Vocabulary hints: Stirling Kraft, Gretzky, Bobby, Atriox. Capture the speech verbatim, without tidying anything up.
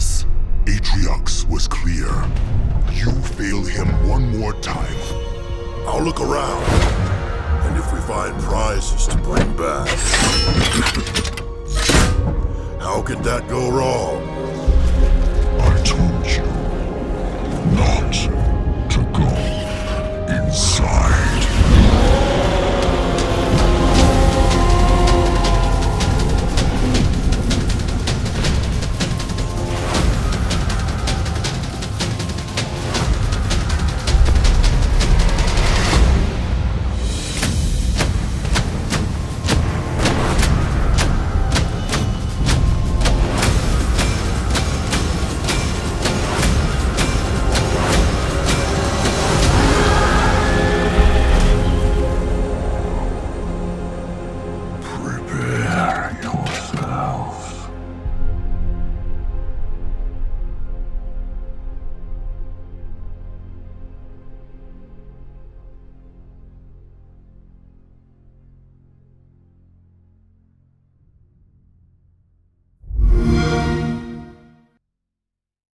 purpose. Atriox was clear. You fail him one more time, I'll look around. And if we find prizes to bring back... How could that go wrong?